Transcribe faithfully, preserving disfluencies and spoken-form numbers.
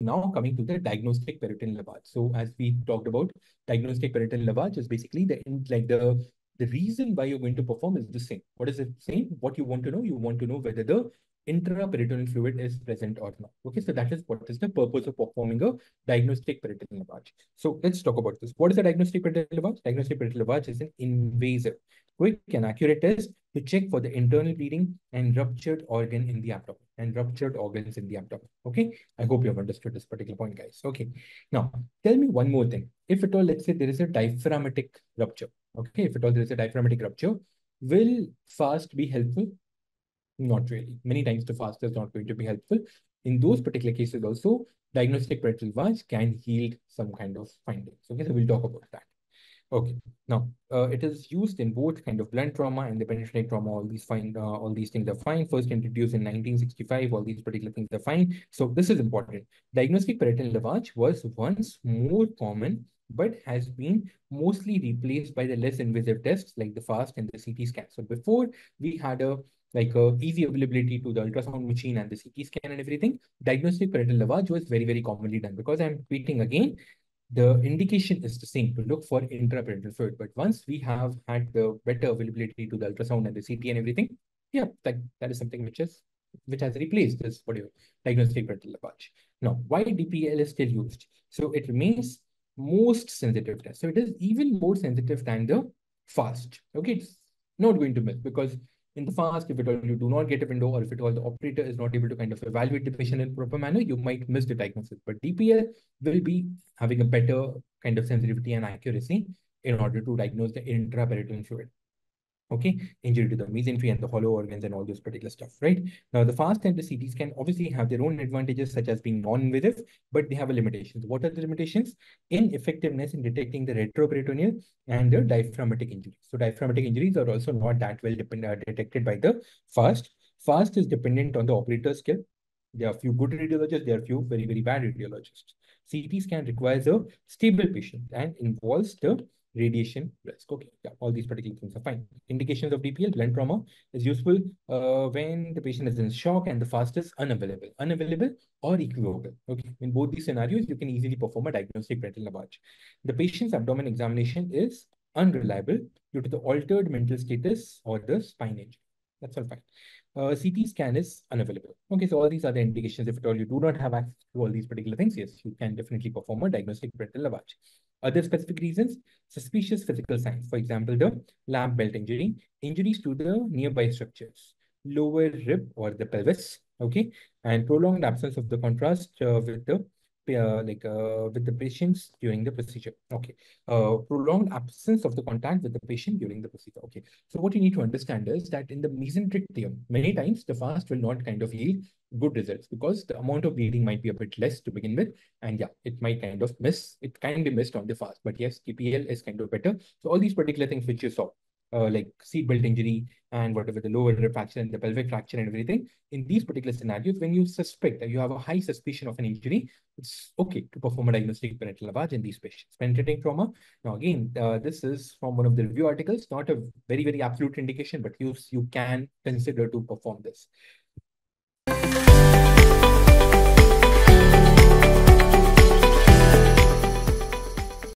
Now coming to the diagnostic peritoneal lavage. So as we talked about, diagnostic peritoneal lavage is basically the like the the reason why you're going to perform is the same. What is it saying? What you want to know? You want to know whether the intraperitoneal fluid is present or not. Okay, so that is what is the purpose of performing a diagnostic peritoneal lavage. So let's talk about this. What is a diagnostic peritoneal lavage? Diagnostic peritoneal lavage is an invasive, quick and accurate test to check for the internal bleeding and ruptured organ in the abdomen and ruptured organs in the abdomen. Okay, I hope you have understood this particular point, guys. Okay, now tell me one more thing. If at all, let's say there is a diaphragmatic rupture. Okay, if at all there is a diaphragmatic rupture, will FAST be helpful? Not really. Many times the FAST is not going to be helpful. In those particular cases also, diagnostic peritoneal lavage can yield some kind of findings. Okay, so we'll talk about that. Okay, now uh, it is used in both kind of blunt trauma and the penetrating trauma. All these find uh, all these things are fine. First introduced in nineteen sixty-five, all these particular things are fine. So this is important. Diagnostic peritoneal lavage was once more common, but has been mostly replaced by the less invasive tests like the FAST and the C T scan. So before we had a like a easy availability to the ultrasound machine and the C T scan and everything, diagnostic peritoneal lavage was very, very commonly done because I'm tweeting again, the indication is the same to look for intraperitoneal fluid. But once we have had the better availability to the ultrasound and the C T and everything, yeah, that, that is something which is which has replaced this whatever diagnostic peritoneal lavage. Now, why D P L is still used? So it remains most sensitive test. So it is even more sensitive than the FAST. Okay, it's not going to miss because in the FAST, if at all you do not get a window or if at all the operator is not able to kind of evaluate the patient in a proper manner, you might miss the diagnosis. But D P L will be having a better kind of sensitivity and accuracy in order to diagnose the intraperitoneal fluid. Okay, injury to the mesentery and the hollow organs and all those particular stuff, right? Now, the FAST and the C T scan obviously have their own advantages, such as being non-invasive, but they have a limitations. What are the limitations? Ineffectiveness in detecting the retroperitoneal and the diaphragmatic injuries. So, diaphragmatic injuries are also not that well detected by the FAST. FAST is dependent on the operator skill. There are few good radiologists, there are few very, very bad radiologists. C T scan requires a stable patient and involves the radiation risk. Okay, yeah, all these particular things are fine. Indications of D P L, blunt trauma is useful uh, when the patient is in shock and the FAST is unavailable, unavailable or equivocal. Okay, in both these scenarios, you can easily perform a diagnostic peritoneal lavage. The patient's abdomen examination is unreliable due to the altered mental status or the spine injury. That's all fine. Uh, C T scan is unavailable. Okay, so all these are the indications. If at all you do not have access to all these particular things, yes, you can definitely perform a diagnostic peritoneal lavage. Other specific reasons, suspicious physical signs. For example, the lap belt injury, injuries to the nearby structures, lower rib or the pelvis, okay, and prolonged absence of the contrast uh, with the Uh, like uh, with the patients during the procedure. Okay, uh, prolonged absence of the contact with the patient during the procedure. Okay, so what you need to understand is that in the mesenteric, many times the FAST will not kind of yield good results because the amount of bleeding might be a bit less to begin with, and yeah, it might kind of miss. It can be missed on the FAST, but yes, D P L is kind of better. So all these particular things which you saw, Uh, like seat belt injury and whatever the lower rib fracture and the pelvic fracture and everything, in these particular scenarios, when you suspect that you have a high suspicion of an injury, it's okay to perform a diagnostic peritoneal lavage in these patients. Penetrating trauma. Now, again, uh, this is from one of the review articles, not a very, very absolute indication, but you, you can consider to perform this.